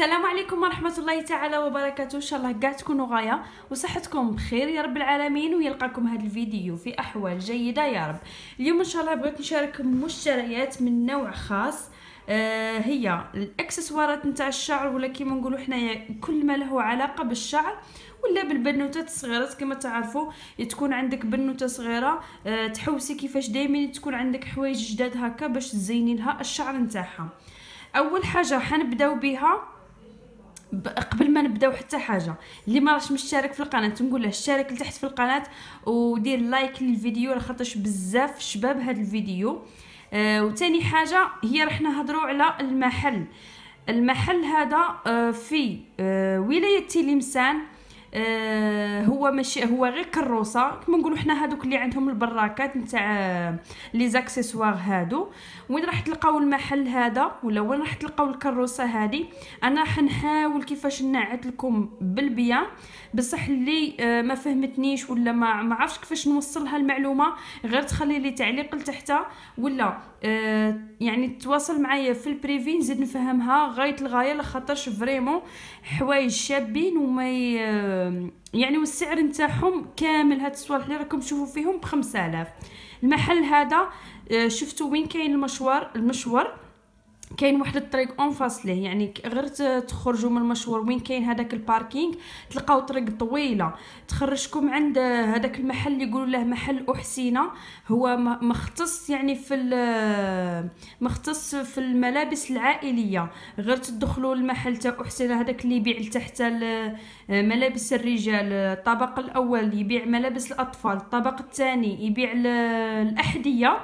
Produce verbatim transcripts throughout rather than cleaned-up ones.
السلام عليكم ورحمه الله تعالى وبركاته. ان شاء الله كاع تكونوا غايه وصحتكم بخير يا رب العالمين، ويلقاكم هذا الفيديو في احوال جيده يا رب. اليوم ان شاء الله بغيت نشارككم مشتريات من نوع خاص، آه هي الاكسسوارات نتاع الشعر، ولا كيما نقولوا حنايا كل ما له علاقه بالشعر ولا بالبنوتات الصغيرات. كما تعرفوا تكون عندك بنوته صغيره، آه تحوسي كيفاش دائما تكون عندك حوايج جداد هكا باش تزيني لها الشعر نتاعها. اول حاجه حنبداو بها، قبل ما نبداو حتى حاجه، اللي ما راش مشترك في القناه نقول له اشترك لتحت في القناه ودير لايك للفيديو على خاطرش بزاف شباب هذا الفيديو. آه وثاني حاجه هي راح نهضروا على المحل. المحل هذا آه في آه ولايه تلمسان، آه هو ماشي هو غير كروسه كما نقولوا حنا، هذوك اللي عندهم البراكات نتاع لي زاكسيسوار هادو. وين راح تلقاو المحل هذا ولا وين راح تلقاو الكروسه هذه؟ انا حنحاول كيفاش نعت لكم بالبيان، بصح اللي آه ما فهمتنيش ولا ما عرفش كيفاش نوصلها المعلومه، غير تخلي لي تعليق لتحتها ولا آه يعني تواصل معايا في البريفي نزيد نفهمها غايه الغايه، لخاطرش فريمون حوايج شابين وما يعني، والسعر نتاعهم كامل هاد الصوالح اللي راكم تشوفوا فيهم ب خمسة آلاف. المحل هذا شفتوا وين كاين المشوار، المشوار كاين واحد الطريق اونفاصله، يعني غير تخرجوا من المشوار وين كاين هذاك الباركينغ تلقاو طريق طويله تخرجكم عند هذاك المحل اللي يقولوا له محل احسينه. هو مختص يعني في مختص في الملابس العائليه، غير تدخلوا المحل تاع احسينه هذاك اللي يبيع لتحت ملابس الرجال، الطبق الاول يبيع ملابس الاطفال، الطبق الثاني يبيع الاحذيه.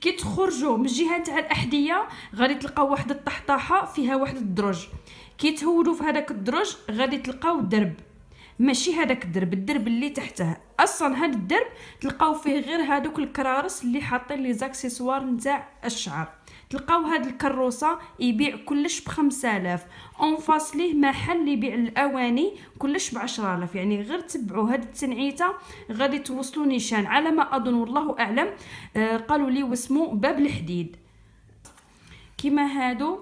كي تخرجوا من الجهه تاع الاحذيه غادي تلقاو واحد الطحطاحه فيها واحد الدرج، كي تهودوا في هذاك الدرج غادي تلقاو درب، ماشي هذاك الدرب، الدرب اللي تحته اصلا، هذا الدرب تلقاو فيه غير هذوك الكرارس اللي حاطين لي زاكسيسوار نتاع الشعر. تلقاو هاد الكروسه يبيع كلش ب خمسة آلاف، اونفاس ليه محل يبيع الاواني كلش ب عشرة آلاف. يعني غير تبعوا هاد التنعيته غادي توصلوا نيشان على ما اظن، والله اعلم. آه قالوا لي واسمو باب الحديد. كيما هادو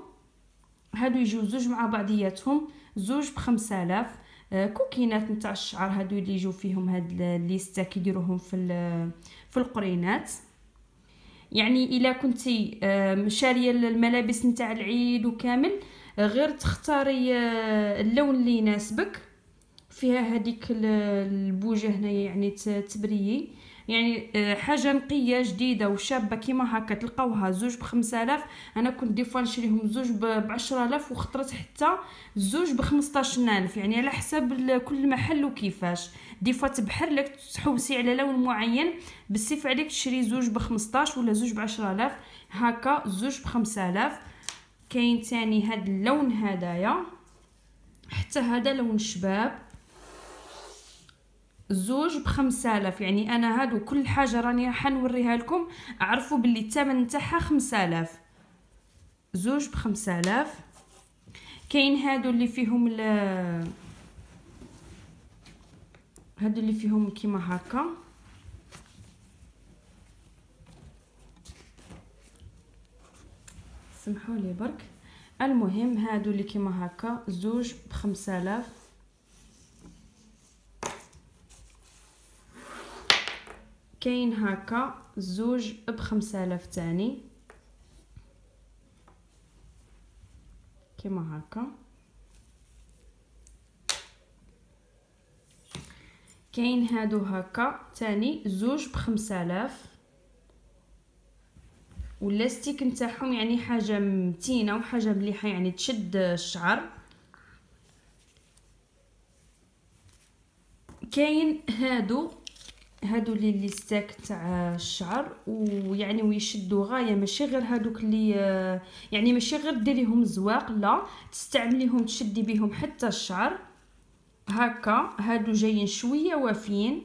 هادو يجيو زوج مع بعضياتهم، زوج ب خمسة آلاف. آه كوكينات نتاع الشعر هادو اللي يجيو فيهم هاد الليستا كيديروهم في في القرينات. يعني الا كنتي شاريه الملابس نتاع العيد وكامل غير تختاري اللون اللي يناسبك. فيها هذيك البوجه هنايا يعني تبريي، يعني حاجه نقيه جديده وشابه كيما هكا تلقاوها زوج ب خمسة آلاف. انا كنت ديفوا نشريهم زوج ب عشرة آلاف وخطرت حتى زوج ب خمسطاش ألف، يعني على حساب كل محل وكيفاش. ديفوا تبحر لك تحوسي على لون معين، بالسيف عليك تشري زوج ب خمسطاش ولا زوج ب عشرة آلاف، هكا زوج ب خمسة آلاف. كاين ثاني هذا اللون هدايا، حتى هذا لون شباب، زوج بخمسة آلاف. يعني انا هادو كل حاجه راني راح نوريها لكم، اعرفوا باللي الثمن تاعها خمسة آلاف، زوج بخمسة آلاف. كاين هادو اللي فيهم ال هادو اللي فيهم كيما هكا، سمحوا لي برك. المهم هادو اللي كيما هكا زوج بخمسة آلاف. كاين هكا زوج بخمسة آلاف تاني كيما هكا. كاين هادو هكا تاني زوج بخمسة آلاف، واللاستيك نتاعهم يعني حاجة متينة وحاجة مليحة، يعني تشد الشعر. كاين هادو هادو لي ليستاك تاع الشعر، ويعني ويشدوا غايه، ماشي غير هادوك اللي يعني ماشي غير ديريهم زواق، لا تستعمليهم تشدي بهم حتى الشعر هكا. هادو جايين شويه وافيين،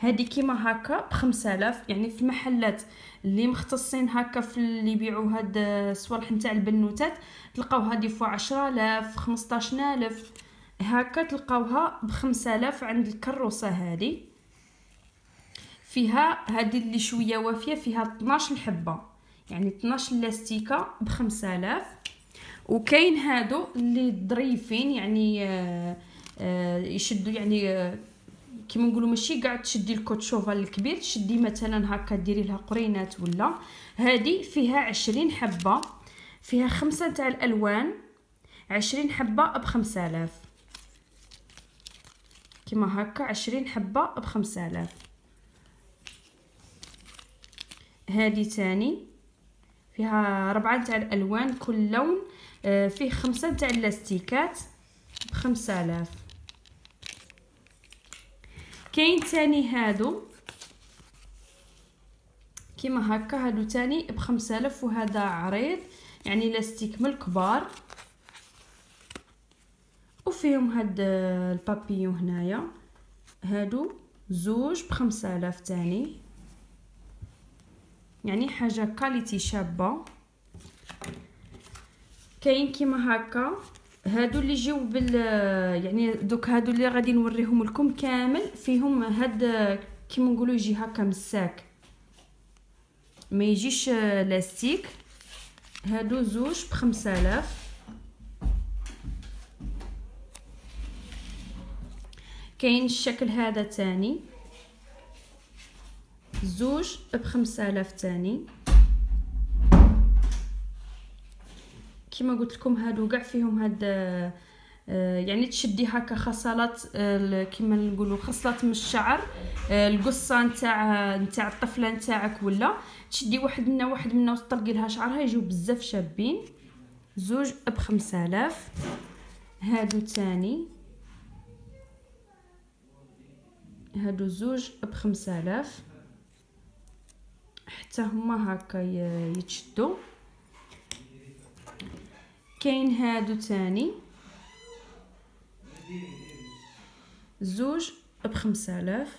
هادي كيما هكا بخمسة آلاف. يعني في المحلات اللي مختصين هكا في اللي يبيعوا هاد الصوالح نتاع البنوتات تلقاوها دي فوا عشرة آلاف خمسطاش ألف، هكا تلقاوها بخمسة آلاف عند الكروسه. هادي فيها هذه اللي شويه وافيه، فيها اثناش حبه، يعني اثناش لاستيكه بخمسة آلاف. وكاين هادو اللي ظريفين يعني آه آه يشدوا يعني آه كيما نقولوا ماشي كاع تشدي الكوتشوفال الكبير، تشدي مثلا هكا ديري لها قرينات ولا. هذه فيها عشرين حبه، فيها خمسه تاع الالوان، عشرين حبه بخمسة آلاف كيما هكا، عشرين حبه بخمسة آلاف. هذه ثاني فيها ربعه تاع الالوان، كل لون فيه خمسه تاع اللاستيكات بخمسة آلاف. كاين ثاني هادو كيما هكا، هادو ثاني بخمسة آلاف، وهذا عريض يعني لاستيك من الكبار، وفيهم هاد البابيون هنايا. هادو زوج بخمسة آلاف تاني، يعني حاجة كاليتي شابة. كاين كيما هكا هادو اللي جيو بال يعني دوك هادو اللي غادي نوريهم لكم كامل، فيهم هاد كيما نقولوا يجي هكا مساك، ما يجيش لاستيك. هادو زوج بخمسة آلاف. كاين الشكل هذا تاني زوج بخمسة آلاف تاني. كما قلت لكم هادو كاع فيهم هاد آه يعني تشدي هكا خصلات آه كما نقولوا خصلات من الشعر، آه القصه نتاع نتاع الطفله نتاعك ولا تشدي واحد منا واحد منا وتطلقي لها شعرها، يجيو بزاف شابين. زوج بخمسة آلاف. هادو تاني، هادو زوج بخمسة آلاف، حتى هما هكا يتشدو. كاين هادو تاني زوج بخمسة آلاف.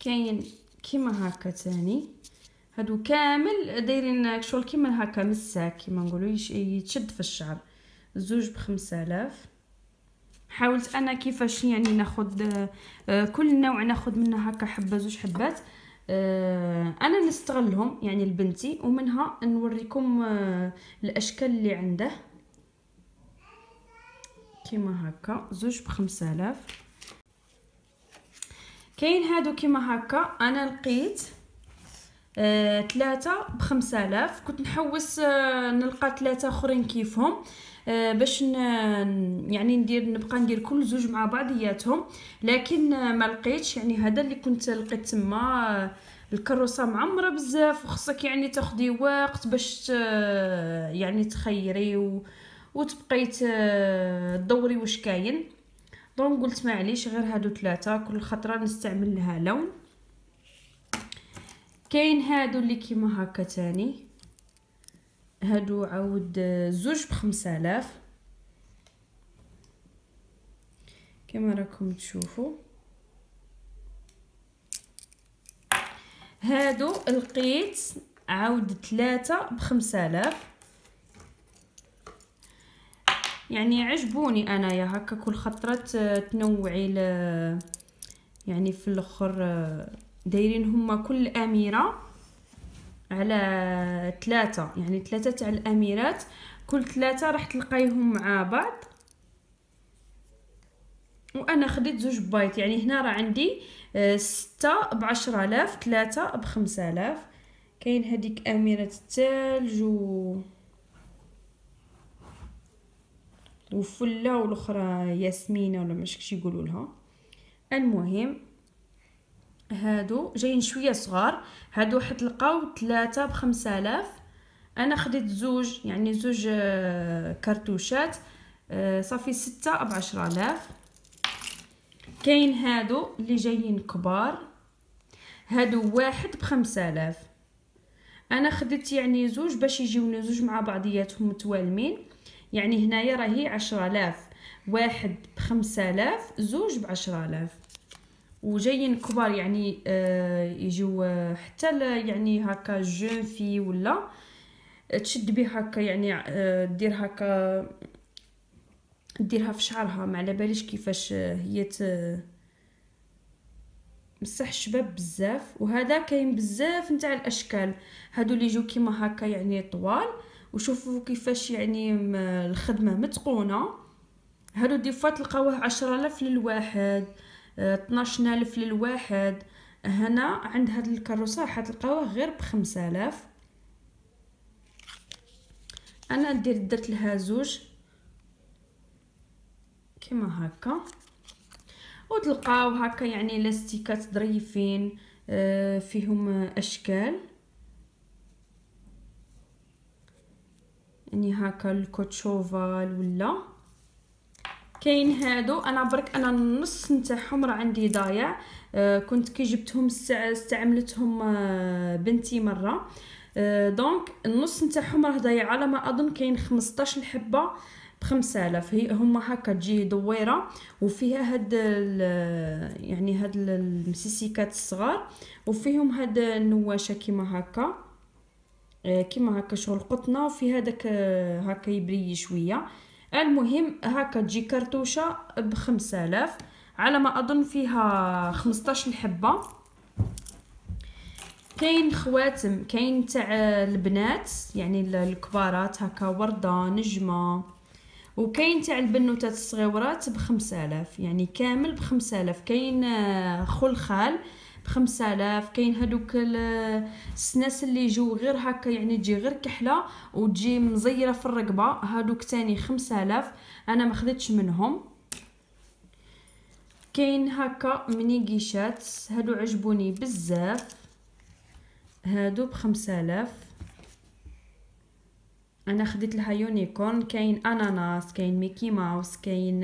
كاين كيما هكا تاني، هادو كامل دايرين شغل كيما هكا مساك كيما نقولو يتشد في الشعر. زوج بخمسة آلاف. حاولت انا كيفاش يعني ناخذ كل نوع ناخذ منها هكا حبه زوج حبات، انا نستغلهم يعني لبنتي، ومنها نوريكم الاشكال اللي عنده كيما هكا. زوج بخمسة آلاف. كاين هادو كيما هكا، انا لقيت آه، ثلاثة بخمسة آلاف، كنت نحوس آه، نلقى ثلاثة اخرين كيفهم آه، باش يعني ندير نبقى ندير كل زوج مع بعضياتهم، لكن آه، ما لقيتش. يعني هذا اللي كنت لقيت تما آه، الكروسه معمره بزاف، وخصك يعني تاخدي وقت باش آه، يعني تخيري و... وتبقاي آه، تدوري واش كاين. دونك قلت معليش غير هادو ثلاثة، كل خطره نستعمل لها لون. كاين هادو اللي كيما هكا تاني، هادو عاود زوج بخمسة آلاف كما راكم تشوفوا. هادو لقيت عاود ثلاثة بخمسة آلاف، يعني عجبوني انايا هكا كل خطرة تنوعي ل يعني في الاخر دايرين هما كل اميره على ثلاثه، يعني ثلاثه تاع الاميرات، كل ثلاثه راح تلقايهم مع بعض. وانا خديت زوج بايت، يعني هنا راه عندي سته بعشرة آلاف، ثلاثه بخمسة آلاف. كاين هذيك اميره الثلج و وفله، والاخرى ياسمينه ولا مش كيش يقولوا لها. المهم هادو جايين شويه صغار، هادو حتلقاو ثلاثة بخمسة آلاف. انا خديت زوج يعني زوج كرتوشات صافي ستة بعشرة آلاف. كاين هادو اللي جايين كبار، هادو واحد بخمسة آلاف. انا خديت يعني زوج باش يجيوني زوج مع بعضياتهم متوالمين، يعني هنايا راهي عشرة آلاف، واحد بخمسة آلاف، زوج بعشرة آلاف، وجايين كبار يعني آه يجيو حتى يعني هكا جون في ولا تشد بيه هكا، يعني آه دير هكا ديرها في شعرها، ما على باليش كيفاش هي بصح شباب بزاف، وهذا كاين بزاف نتاع الاشكال هادو اللي يجيو كيما هكا يعني طوال. وشوفوا كيفاش يعني الخدمه متقونه، هادو دي فوا تلقاوه عشرة آلاف للواحد، اثنا عشر ألف للواحد. هنا عند هاد الكروسه حتلقاوه غير بخمسة آلاف. انا ندير درت لها زوج كيما هكا، وتلقاو هكا يعني لاستيكات ظريفين فيهم اشكال يعني هكا الكوتشوفال ولا كاين هادو. انا برك انا النص نتاعهم راه عندي ضايع، كنت كي جبتهم استعملتهم بنتي مره، دونك النص نتاعهم راه ضايع على ما اظن. كاين خمسطاش حبه بخمسة آلاف، هي هما هكا تجي دويره وفيها هاد يعني هاد المسيسيكات الصغار، وفيهم هاد النواشه كيما هكا كيما هكا شغل قطنه، وفي هذاك هكا يبري شويه. المهم هكا تجي كرتوشه بخمسة آلاف على ما اظن، فيها خمسطاش حبه. كاين خواتم، كاين تاع البنات يعني الكبارات هكا ورده نجمه، وكاين تاع البنوتات الصغيرات بخمسة آلاف يعني كامل بخمسة آلاف. كاين خلخال بخمسة آلاف، كاين هادوك السناس اللي يجيو غير هكا يعني تجي غير كحله وتجي مزيره في الرقبه، هادوك تاني خمسة آلاف انا ما خديتش منهم. كاين هكا منيقيشات هادو عجبوني بزاف، هادو بخمسة آلاف انا خديت لها يونيكورن. كاين اناناس، كاين ميكي ماوس، كاين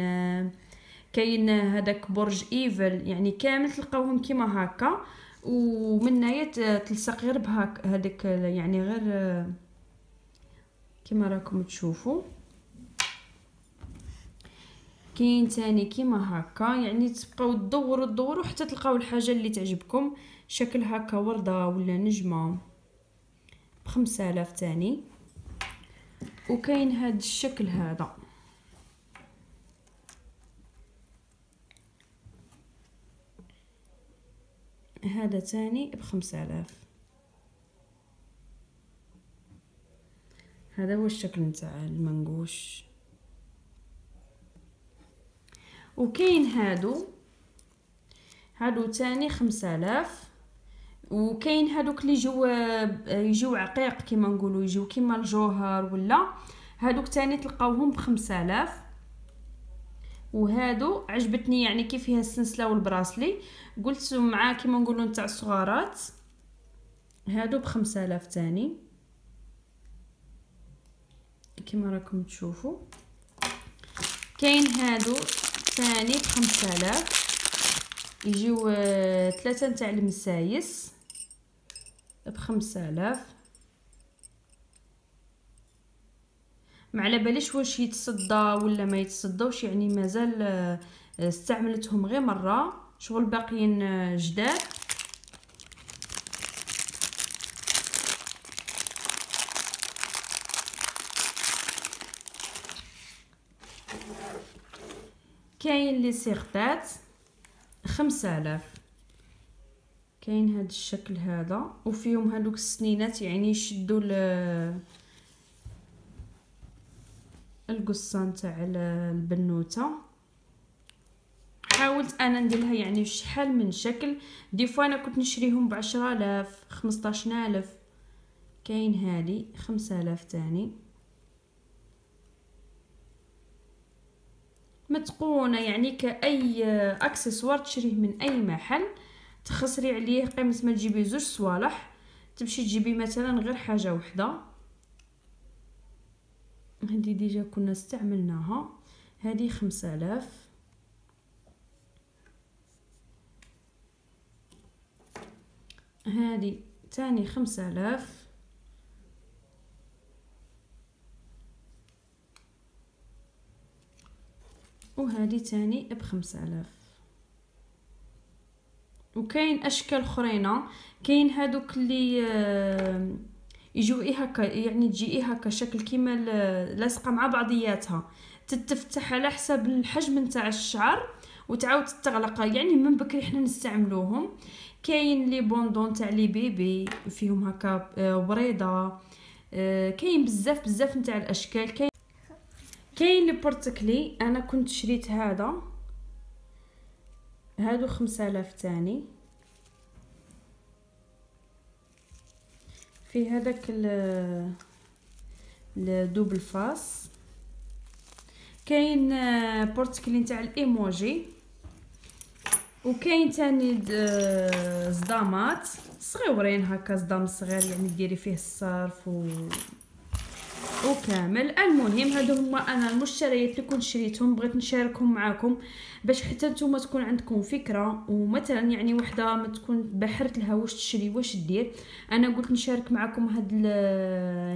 كاين هذاك برج ايفل يعني كامل تلقاوهم كيما هكا، ومنايا تلصق غير بهاك هذاك يعني غير كيما راكم تشوفوا. كاين ثاني كيما هكا يعني تبقاو تدوروا تدوروا حتى تلقاو الحاجه اللي تعجبكم، شكل هكا ورده ولا نجمه بخمسة آلاف ثاني. وكاين هاد الشكل هذا هذا تاني بخمسة آلاف، هذا هو الشكل نتاع المنقوش. وكاين هادو هادو تاني خمسة آلاف. وكاين هادوك اللي يجيو يجيو عقيق كيما نقولوا، يجيو كيما الجوهر ولا هادوك تاني تلقاوهم بخمسة آلاف. وهادو عجبتني يعني كيف فيها السلسله والبراسلي، قلت مع كيما نقولوا نتاع الصغارات، هادو بخمسة آلاف تاني كيما راكم تشوفوا. كاين هادو تاني بخمسة آلاف، يجيو ثلاثه نتاع المسايس بخمسة آلاف. ما على باليش واش يتصدى ولا ما يتصدوش، يعني مازال استعملتهم غير مره شغل باقيين جداد. كاين لي سيغتات خمسة آلاف، كاين هاد الشكل هذا وفيهم هادوك السنينات يعني يشدوا القصه نتاع البنوته. حاولت انا نديرها يعني شحال من شكل، دي فوا انا كنت نشريهم بعشرة آلاف خمسطاش ألف. كاين هادي خمسة آلاف تاني متقونه يعني كاي اكسسوار تشريه من اي محل تخسري عليه قيمه ما تجيبي زوج صوالح، تمشي تجيبي مثلا غير حاجه وحده. هذه ديجا كنا استعملناها، هذه خمسة آلاف. هذه تاني خمسة آلاف. وهادي تاني بخمسة آلاف. وكاين اشكال اخرين، كاين هادوك اللي يجيو اي هكا يعني تجي اي هكا شكل كيما لاصقه مع بعضياتها، تتفتح على حسب الحجم نتاع الشعر وتعاود تغلق، يعني من بكري حنا نستعملوهم. كاين لي بوندون تاع لي بيبي فيهم هكا وريضه، كاين بزاف بزاف نتاع الاشكال. كاين كاين لي بورتكلي، انا كنت شريت هذا، هادو خمسة آلاف تاني، في هذاك ال الدوبل فاس. كاين بورتكلي تاع الايموجي، وكاين تاني صدامات صغيورين هكا، صدام صغير يعني ديري فيه الصرف و وكامل. المهم هادو هما انا المشتريات اللي كنت شريتهم، بغيت نشاركهم معاكم باش حتى نتوما تكون عندكم فكره، ومثلا يعني وحده ما تكون بحرت لها واش تشري واش دير، انا قلت نشارك معاكم هاد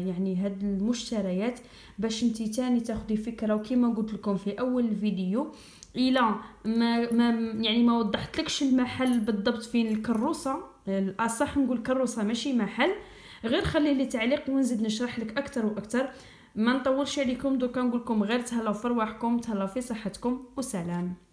يعني هاد المشتريات باش انتي تاني تاخدي فكره. وكما قلت لكم في اول الفيديو، الى ما, ما يعني ما وضحت لكش المحل بالضبط فين الكروسه، الاصح نقول كروسه ماشي محل، غير خلي لي تعليق ونزيد نشرح لك اكثر واكثر. ما نطولش عليكم، دوكا نقول لكم غير تهلاو في رواحكم، تهلاو في صحتكم، وسلام.